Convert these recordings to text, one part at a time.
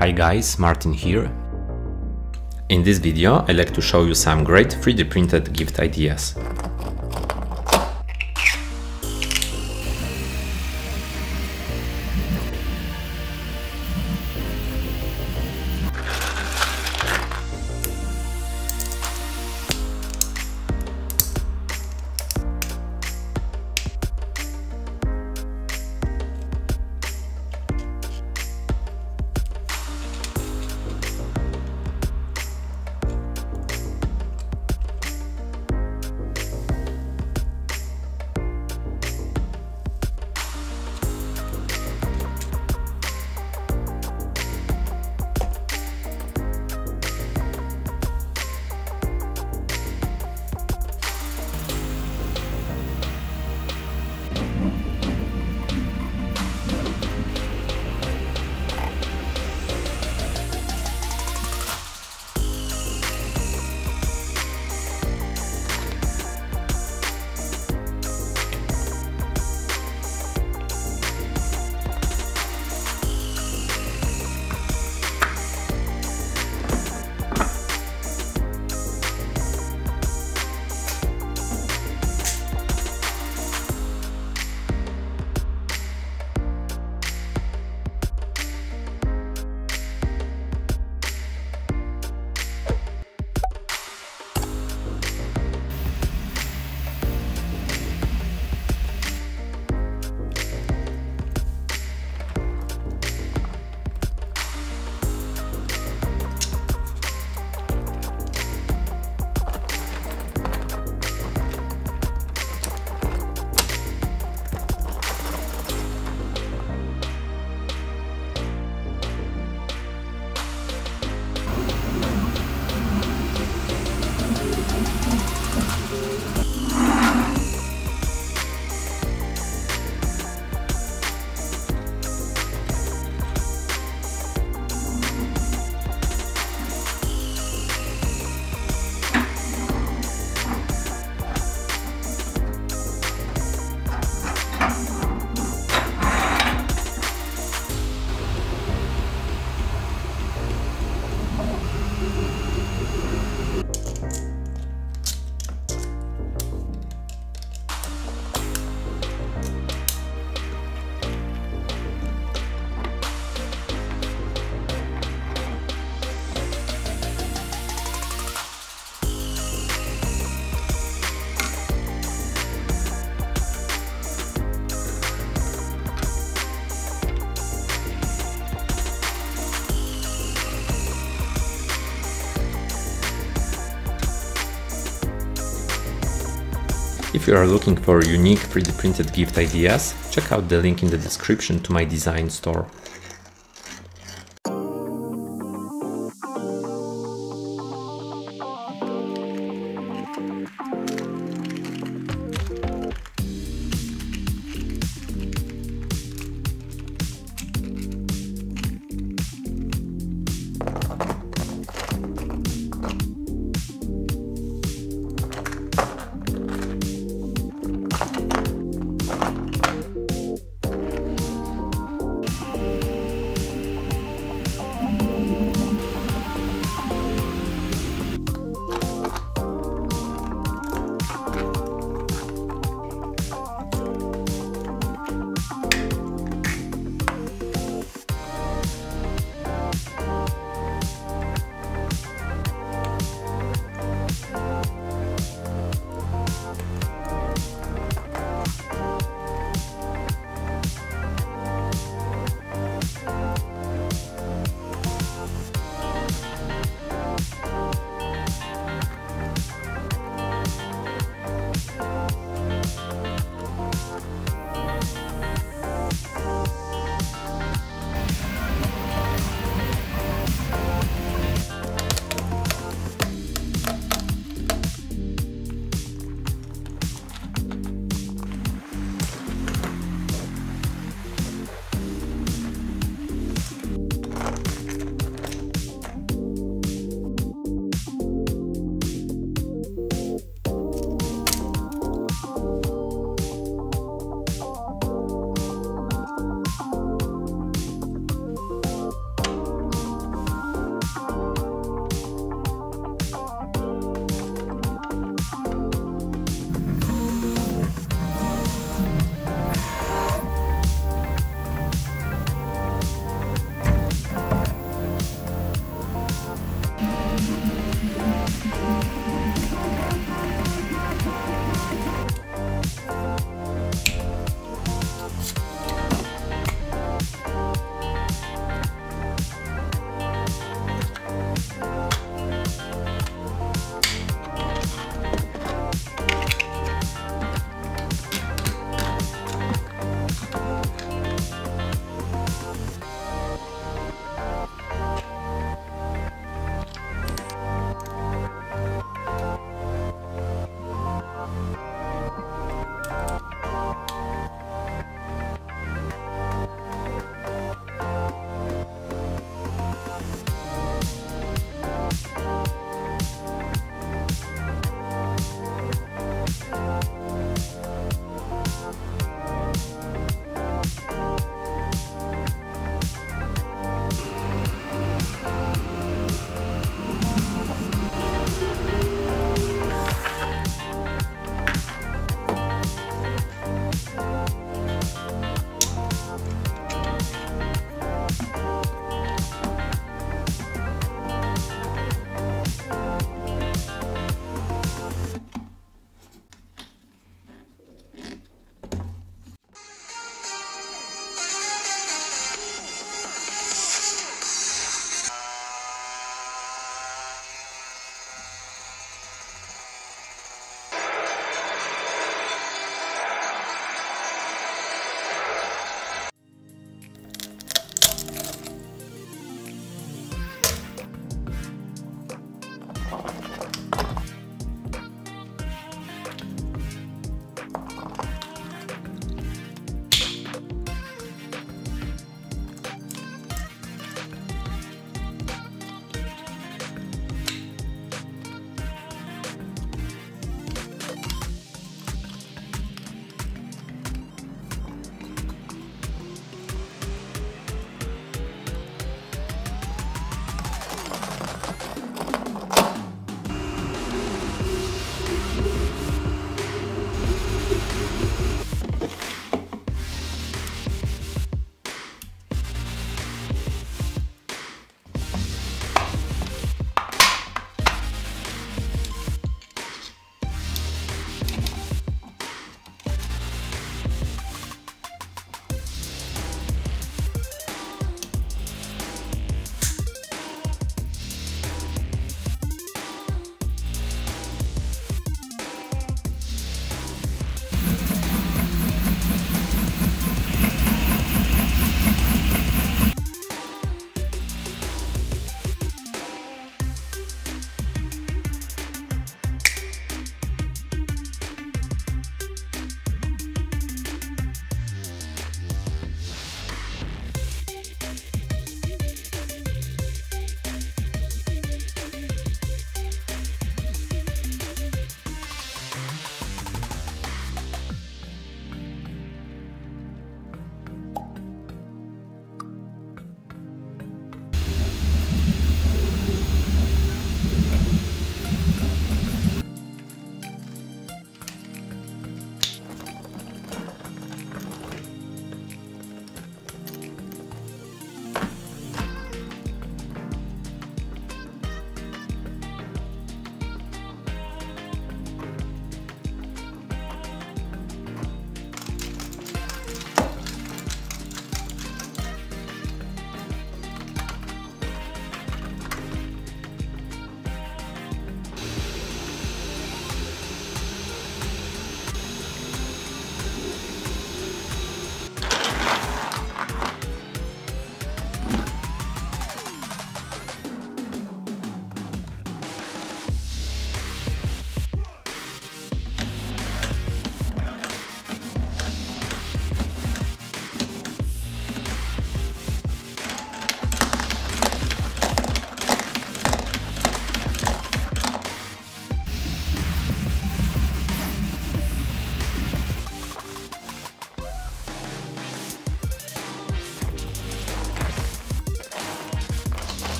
Hi guys, Martin here. In this video I'd like to show you some great 3D printed gift ideas. If you are looking for unique 3D printed gift ideas, check out the link in the description to my design store.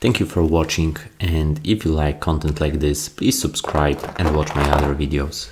Thank you for watching, and if you like content like this, please subscribe and watch my other videos.